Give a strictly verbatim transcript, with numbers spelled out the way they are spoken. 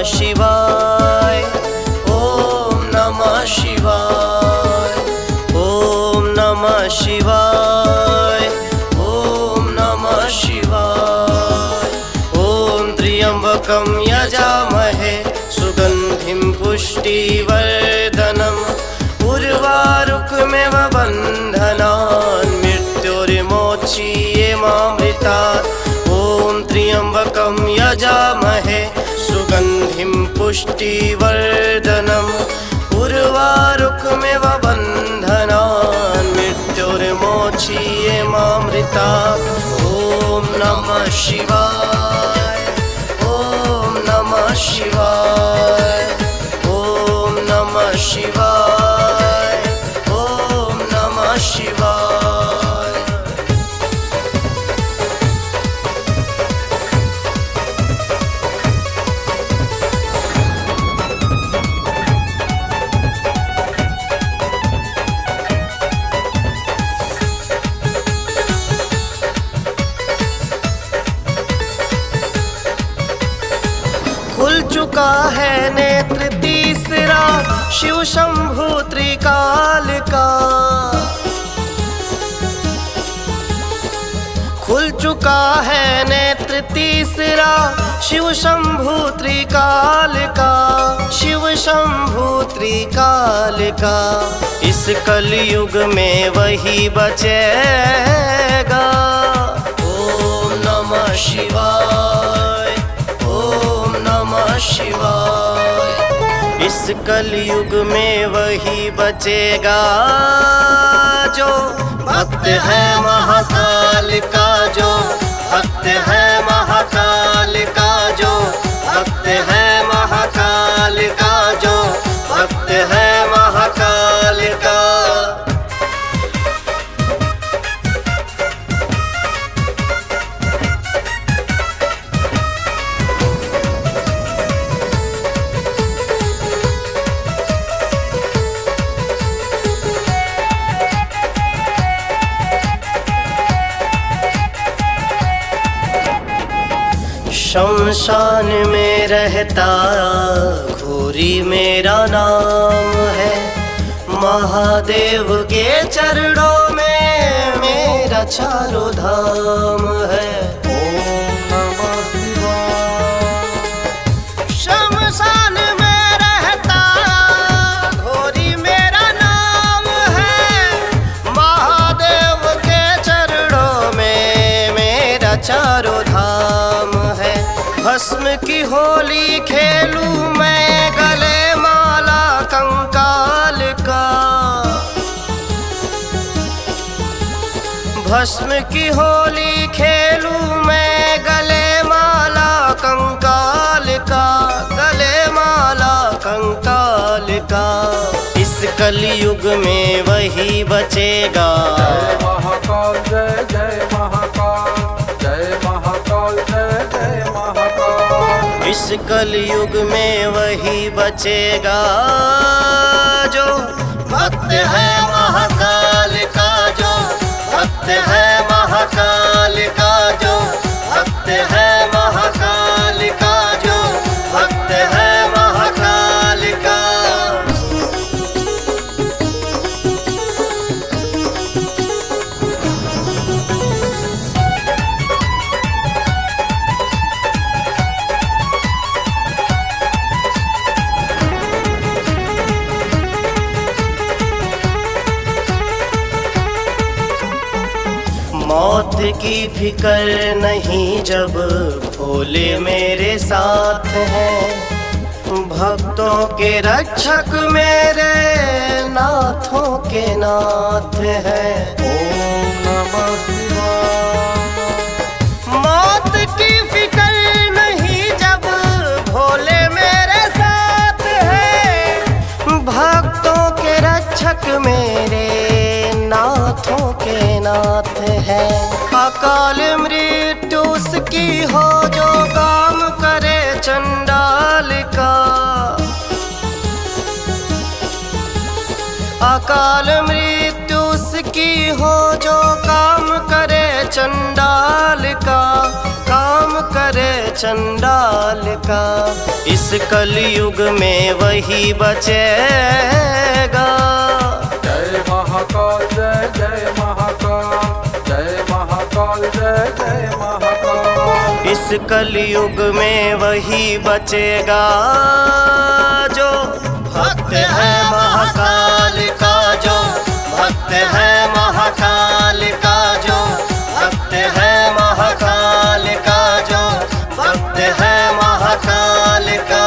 नमः शिवाय ओम नमः शिवाय ओम नमः शिवाय ओम नमः शिवाय ओम त्र्यंबकम यजामहे सुगंधिम पुष्टिवर्धनम उर्वारुकमेव बन्धनान् मृत्योर्विमोचये मामृतात् ओम त्र्यंबकम यजामहे सुगंधिम पुष्टिवर्धनम उर्वारुकमेव बन्धनान् मृत्योर्विमोचये मामृतात् ओम नमः शिवाय ओम नमः शिवाय ओम नमः शिवाय ओम नमः शिवाय। चुका है नेत्र तीसरा शिव शंभु त्रिकाल का, खुल चुका है नेत्र तीसरा शिव शंभु त्रिकाल का, शिव शंभु त्रिकाल का। इस कलयुग में वही बचेगा ओम नमः शिवाय शिवाय। इस कलयुग में वही बचेगा जो भक्त है महाकाल का, जो भक्त है महाकाल का, जो भक्त है महाकाल का, जो भक्त है महाकाल का। शमशान में रहता घोरी मेरा नाम है, महादेव के चरणों में मेरा चारों धाम है। ओम नमः शिवाय। शमशान में रहता घोरी मेरा नाम है, महादेव के चरणों में मेरा चारों धाम। भस्म की होली खेलूं मैं गले माला कंकाल का, भस्म की होली खेलूं मैं गले माला कंकाल का, गले माला कंकाल का। इस कलयुग में वही बचेगा जय महाकाल जय जय महाकाल जय महाकाल जय जय। इस कलयुग में वही बचेगा जो भक्त है महाकाल का, जो भक्त है महाकाल का, जो भक्त है महाकाल का, जो भक्त है महाकाल का। मौत की फिक्र नहीं जब भोले मेरे साथ हैं, भक्तों के रक्षक मेरे नाथों के नाथ हैं। ओम नमः शिवाय। मौत की फिक्र नहीं जब भोले मेरे साथ हैं, भक्तों के रक्षक मेरे नाथों के नाथ है। अकाल मृत्यु उसकी हो जो काम करे चंडाल का, अकाल मृत्यु उसकी हो जो काम करे चंडाल का, काम करे चंडाल का, इस कलयुग में वही बचेगा। जय महाकाल जय जय महाकाल, जय महाकाल जय जय महाकाल। इस कलयुग में वही बचेगा जो भक्त है महाकाल का, जो भक्त है महाकाल का, जो भक्त है महाकाल का, जो भक्त है महाकाल का।